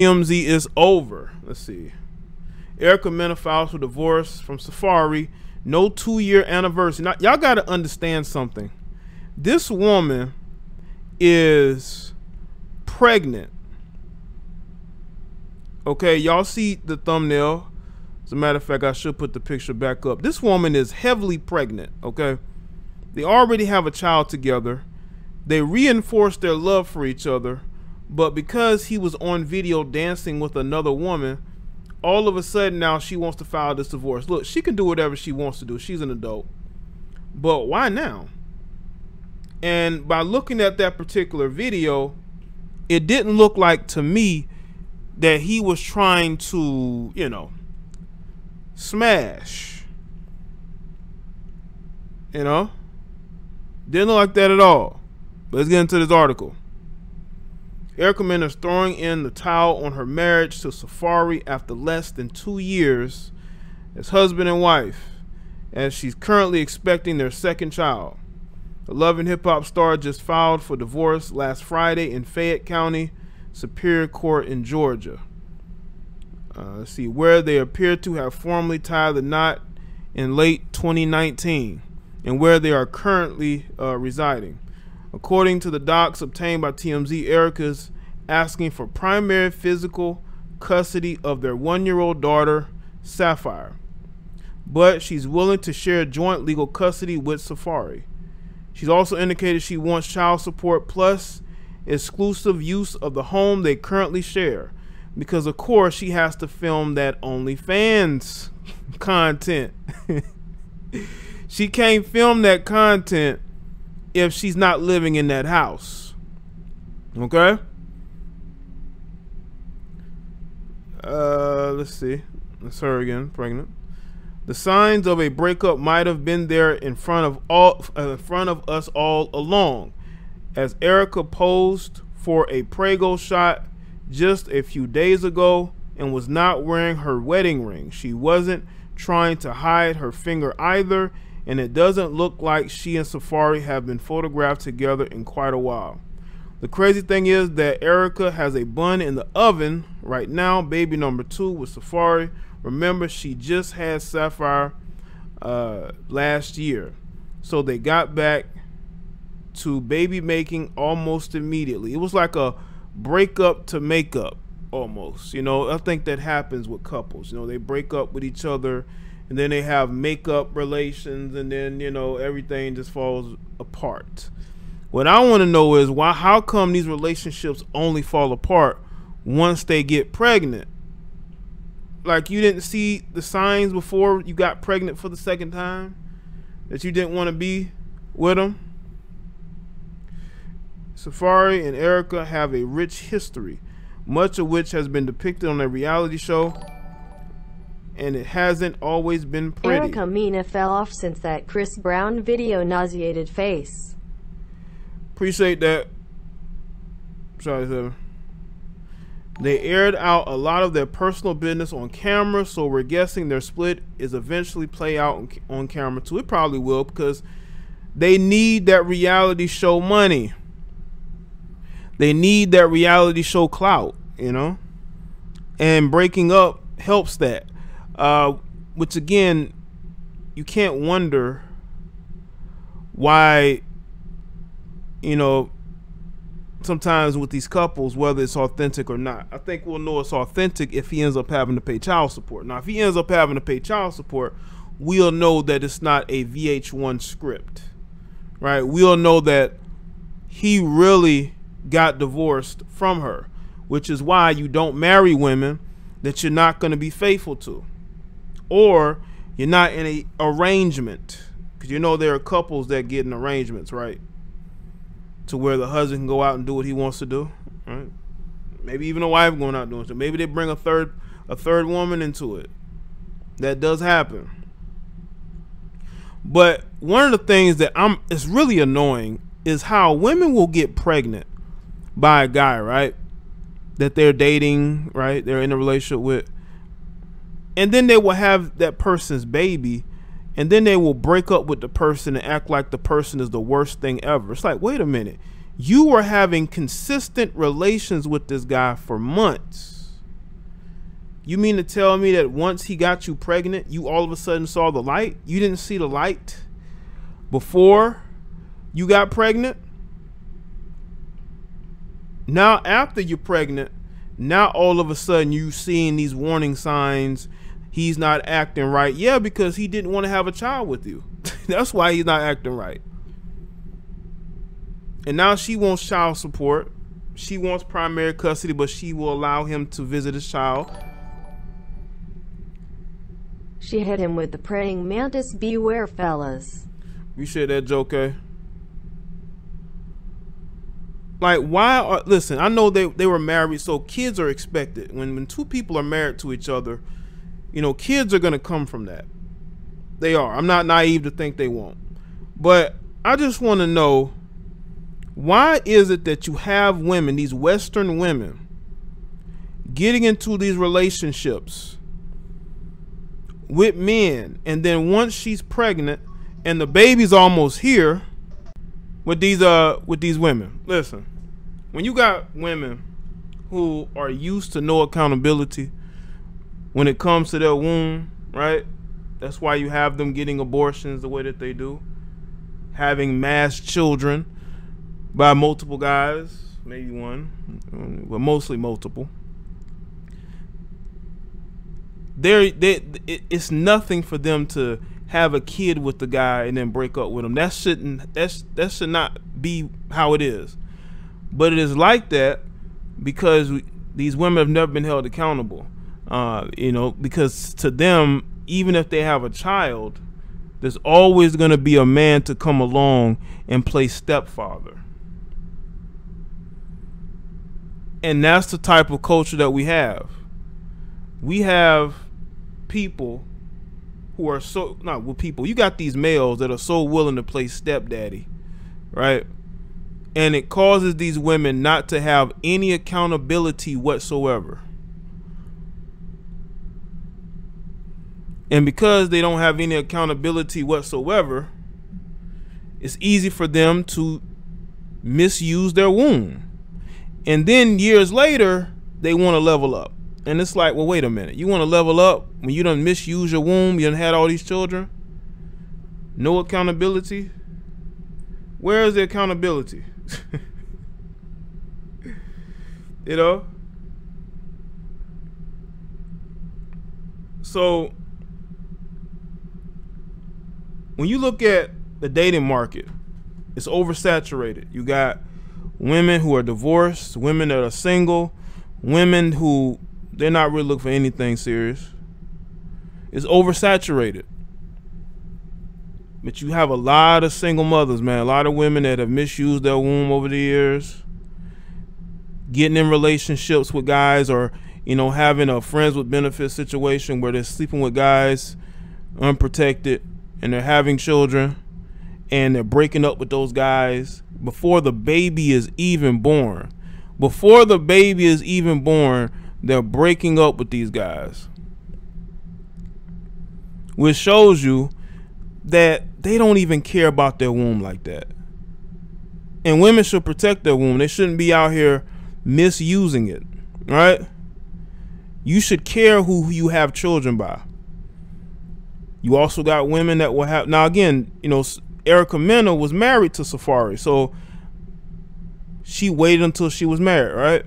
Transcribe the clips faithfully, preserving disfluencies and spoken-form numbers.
T M Z is over. Let's see. Erica Mena files for divorce from Safaree. No two-year anniversary. Now, y'all got to understand something. This woman is pregnant. Okay, y'all see the thumbnail. As a matter of fact, I should put the picture back up. This woman is heavily pregnant, okay? They already have a child together. They reinforced their love for each other. But because he was on video dancing with another woman, all of a sudden now she wants to file this divorce. Look, she can do whatever she wants to do. She's an adult. But why now? And by looking at that particular video, it didn't look like to me that he was trying to, you know, smash. You know? Didn't look like that at all. But let's get into this article. Erica Mena is throwing in the towel on her marriage to Safaree after less than two years as husband and wife, as she's currently expecting their second child. The Love and Hip Hop star just filed for divorce last Friday in Fayette County Superior Court in Georgia. Uh, let's see, where they appear to have formally tied the knot in late twenty nineteen, and where they are currently uh, residing. According to the docs obtained by T M Z, Erica's asking for primary physical custody of their one-year-old daughter, Sapphire. But she's willing to share joint legal custody with Safaree. She's also indicated she wants child support plus exclusive use of the home they currently share. Because, of course, she has to film that OnlyFans content. She can't film that content if she's not living in that house. Okay? Uh, let's see. That's her again, pregnant. The signs of a breakup might have been there in front of all, uh, in front of us all along, as Erica posed for a prego shot just a few days ago and was not wearing her wedding ring. She wasn't trying to hide her finger either, and it doesn't look like she and Safaree have been photographed together in quite a while. The crazy thing is that Erica has a bun in the oven right now, baby number two with Safaree. Remember, she just had Sapphire uh, last year. So they got back to baby making almost immediately. It was like a breakup to makeup almost. You know, I think that happens with couples. You know, they break up with each other, and then they have makeup relations, and then, you know, everything just falls apart. What I want to know is why, how come these relationships only fall apart once they get pregnant? Like, you didn't see the signs before you got pregnant for the second time that you didn't want to be with them? Safaree and Erica have a rich history, much of which has been depicted on a reality show, and it hasn't always been pretty. Erica Mena fell off since that Chris Brown video. Nauseated face. Appreciate that. Sorry, sir. They aired out a lot of their personal business on camera, so we're guessing their split is eventually play out on, on camera too. It probably will, because they need that reality show money. They need that reality show clout, you know? And breaking up helps that. Uh, which again, you can't wonder why, you know, sometimes with these couples, whether it's authentic or not. I think we'll know it's authentic if he ends up having to pay child support. Now, if he ends up having to pay child support, we'll know that it's not a V H one script, right? We'll know that he really got divorced from her, which is why you don't marry women that you're not going to be faithful to, or you're not in an arrangement, because you know there are couples that get in arrangements, right, to where the husband can go out and do what he wants to do, right? Maybe even a wife going out doing so. Maybe they bring a third a third woman into it. That does happen. But one of the things that I'm it's really annoying is how women will get pregnant by a guy, right, that they're dating, right, they're in a relationship with, and then they will have that person's baby, and then they will break up with the person and act like the person is the worst thing ever. It's like, wait a minute, you were having consistent relations with this guy for months, You mean to tell me that once he got you pregnant, you all of a sudden saw the light? You didn't see the light before you got pregnant? Now after you're pregnant, now all of a sudden you seeing these warning signs. He's not acting right. Yeah, because he didn't want to have a child with you. That's why he's not acting right. And now she wants child support. She wants primary custody, but she will allow him to visit his child. She hit him with the praying mantis. Beware, fellas. We share that joke, eh? Like, why are, listen, I know they, they were married, so kids are expected. When, when two people are married to each other, you know, kids are going to come from that. They are. I'm not naive to think they won't. But I just want to know, why is it that you have women, these Western women, getting into these relationships with men, and then once she's pregnant and the baby's almost here with these uh with these women? Listen, when you got women who are used to no accountability when it comes to their womb, right? That's why you have them getting abortions the way that they do, having mass children by multiple guys, maybe one, but mostly multiple. They're, they, it's nothing for them to have a kid with the guy and then break up with him. That shouldn't, that's, that should not be how it is. But it is like that because we, these women have never been held accountable. Uh, you know, because to them, even if they have a child, there's always going to be a man to come along and play stepfather. And that's the type of culture that we have. We have people who are so, not with well, people, you got these males that are so willing to play stepdaddy, right? And it causes these women not to have any accountability whatsoever. And because they don't have any accountability whatsoever, it's easy for them to misuse their womb. And then years later, they want to level up. And it's like, well, wait a minute. You want to level up when you done misuse your womb, you done had all these children? No accountability? Where is the accountability? You know? So when you look at the dating market, it's oversaturated. You got women who are divorced, women that are single, women who they're not really looking for anything serious. It's oversaturated. But you have a lot of single mothers, man, a lot of women that have misused their womb over the years, getting in relationships with guys, or, you know, having a friends with benefits situation where they're sleeping with guys unprotected, and they're having children, and they're breaking up with those guys before the baby is even born. Before the baby is even born, they're breaking up with these guys, which shows you that they don't even care about their womb like that. And women should protect their womb. They shouldn't be out here misusing it, right? You should care who you have children by. You also got women that will have, now again, you know, Erica Mena was married to Safaree, so she waited until she was married, right?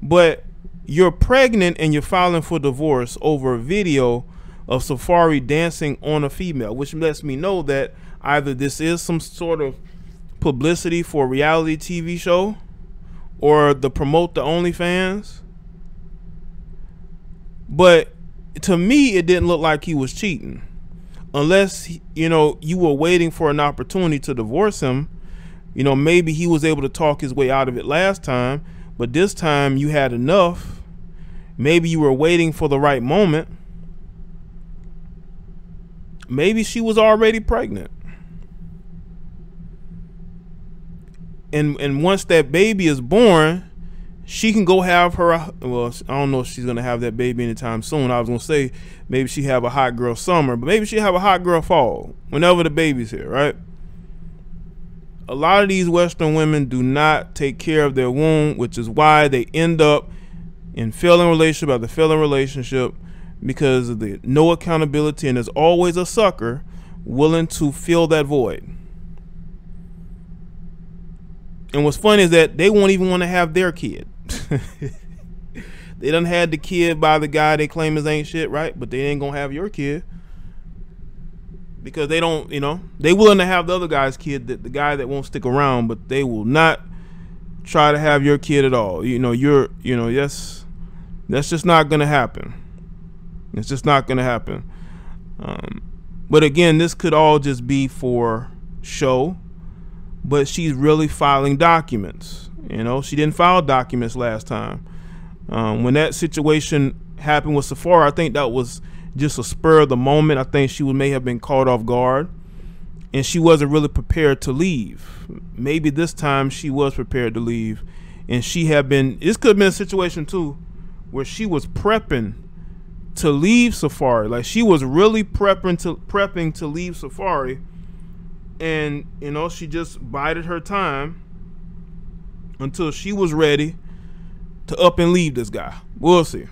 But you're pregnant and you're filing for divorce over a video of Safaree dancing on a female, which lets me know that either this is some sort of publicity for a reality T V show or to promote the OnlyFans. But to me, it didn't look like he was cheating. Unless, you know, you were waiting for an opportunity to divorce him. You know, maybe he was able to talk his way out of it last time, but this time you had enough. Maybe you were waiting for the right moment. Maybe she was already pregnant. And and once that baby is born, she can go have her, well, I don't know if she's going to have that baby anytime soon. I was going to say maybe she have a hot girl summer, but maybe she have a hot girl fall whenever the baby's here, right? A lot of these Western women do not take care of their womb, which is why they end up in failing relationship after failing relationship because of the no accountability, and there's always a sucker willing to fill that void. And what's funny is that they won't even want to have their kid. They done had the kid by the guy they claim is ain't shit, right? But they ain't gonna have your kid because they don't, you know, they willing to have the other guy's kid, that the guy that won't stick around, but they will not try to have your kid at all. You know, you're, you know, yes, that's just not gonna happen. It's just not gonna happen. Um, but again, this could all just be for show. But she's really filing documents. You know, she didn't file documents last time. Um, when that situation happened with Sapphire, I think that was just a spur of the moment. I think she may have been caught off guard, and she wasn't really prepared to leave. Maybe this time she was prepared to leave, and she had been. This could have been a situation too, where she was prepping to leave Sapphire. Like she was really prepping to prepping to leave Sapphire. And, you know, she just bided her time until she was ready to up and leave this guy. We'll see.